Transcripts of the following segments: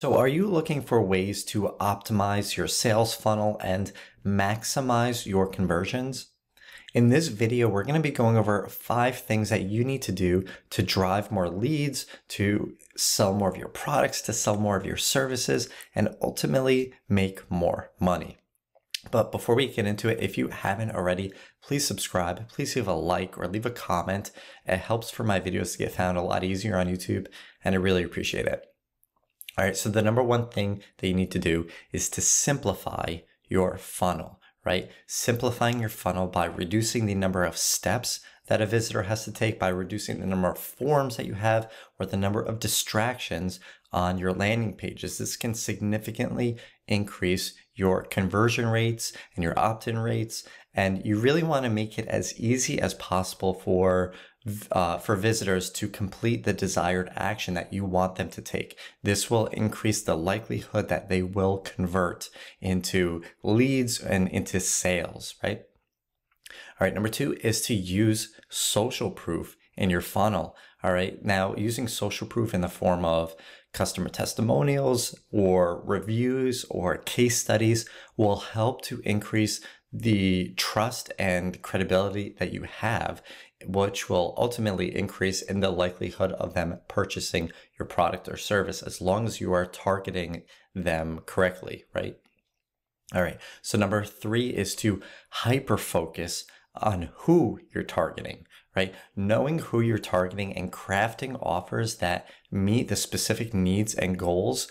So are you looking for ways to optimize your sales funnel and maximize your conversions? In this video, we're going to be going over 5 things that you need to do to drive more leads, to sell more of your products, to sell more of your services, and ultimately make more money. But before we get into it, if you haven't already, please subscribe, please leave a like or leave a comment. It helps for my videos to get found a lot easier on YouTube, and I really appreciate it. All right, so the number one thing that you need to do is to simplify your funnel, right? Simplifying your funnel by reducing the number of steps that a visitor has to take, by reducing the number of forms that you have or the number of distractions on your landing pages. This can significantly increase your conversion rates and your opt-in rates, and you really want to make it as easy as possible for visitors to complete the desired action that you want them to take. This will increase the likelihood that they will convert into leads and into sales, right? All right, number 2 is to use social proof in your funnel. All right, now using social proof in the form of customer testimonials or reviews or case studies will help to increase the trust and credibility that you have, which will ultimately increase in the likelihood of them purchasing your product or service, as long as you are targeting them correctly, right? All right, so number 3 is to hyper-focus on who you're targeting, right? Knowing who you're targeting and crafting offers that meet the specific needs and goals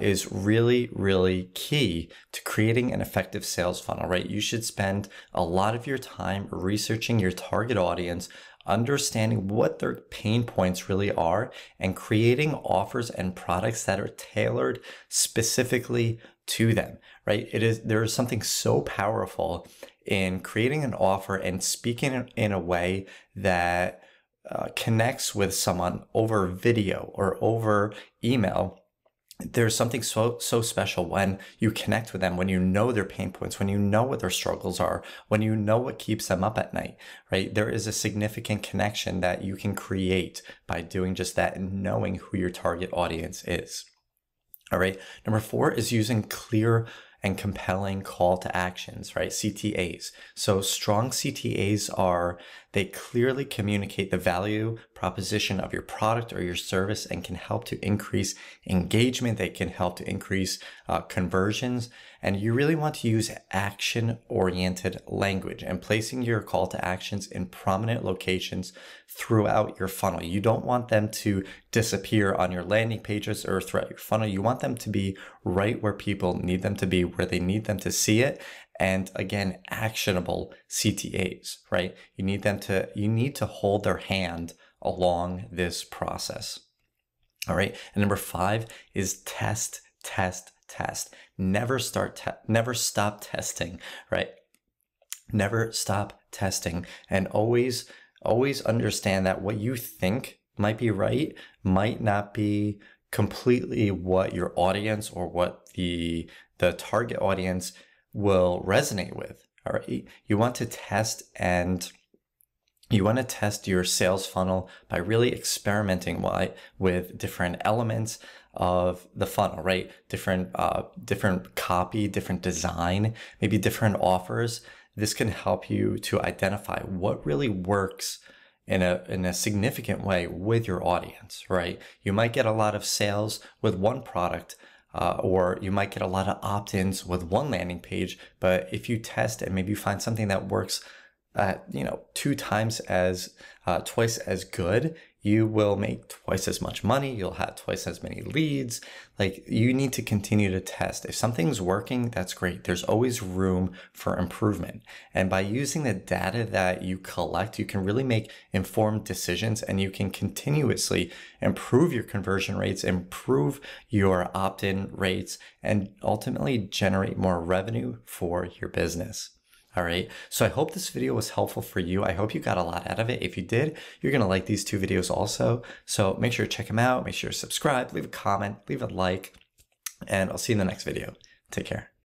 is really, really key to creating an effective sales funnel, right? You should spend a lot of your time researching your target audience, understanding what their pain points really are, and creating offers and products that are tailored specifically to them, right? There is something so powerful in creating an offer and speaking in a way that connects with someone over video or over email. There's something so special when you connect with them, when you know their pain points, when you know what their struggles are, when you know what keeps them up at night, right? There is a significant connection that you can create by doing just that and knowing who your target audience is. All right. Number 4 is using clear and compelling call to actions, right? CTAs. So strong CTAs they clearly communicate the value proposition of your product or your service and can help to increase engagement. They can help to increase conversions. And you really want to use action-oriented language and placing your call to actions in prominent locations throughout your funnel. You don't want them to disappear on your landing pages or throughout your funnel. You want them to be right where people need them to be, where they need them to see it. And again, actionable CTAs, right? You need to hold their hand along this process. All right. And number 5 is test, test, test. Never stop testing, right? Never stop testing, and always understand that what you think might be right might not be completely what your audience or what the target audience will resonate with. All right, you want to test, and you want to test your sales funnel by really experimenting with different elements of the funnel, right? Different copy, different design, maybe different offers. This can help you to identify what really works in a significant way with your audience, right? You might get a lot of sales with one product, or you might get a lot of opt-ins with one landing page, but if you test and maybe you find something that works twice as good, you will make twice as much money. You'll have twice as many leads. Like, you need to continue to test. If something's working, that's great. There's always room for improvement. And by using the data that you collect, you can really make informed decisions, and you can continuously improve your conversion rates, improve your opt-in rates, and ultimately generate more revenue for your business. All right, so I hope this video was helpful for you. I hope you got a lot out of it. If you did, you're gonna like these 2 videos also. So make sure to check them out, make sure to subscribe, leave a comment, leave a like, and I'll see you in the next video. Take care.